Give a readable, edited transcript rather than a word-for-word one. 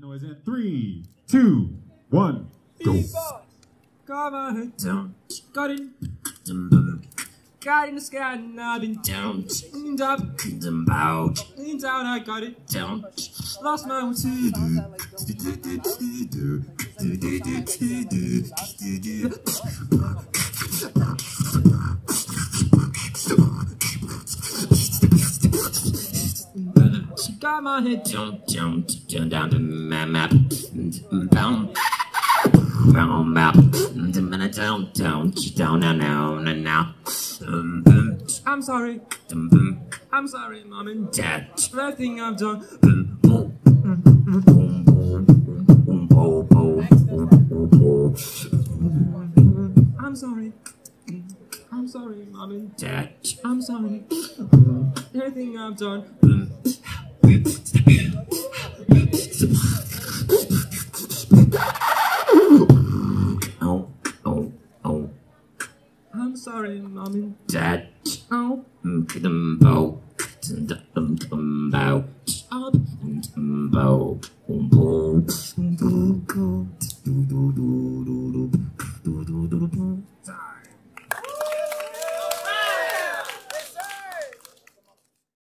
Noise in 3, 2, 1, go. Got in the sky and I've been down. Leaned up, leaned out, I got it down. Lost my way to. Got my head down to my map. Down map. Down. I'm sorry, Mom and Dad, for everything I've done. I'm sorry, Mom and Dad, I'm sorry, everything I've done. I'm sorry, Mom and Dad. Oh,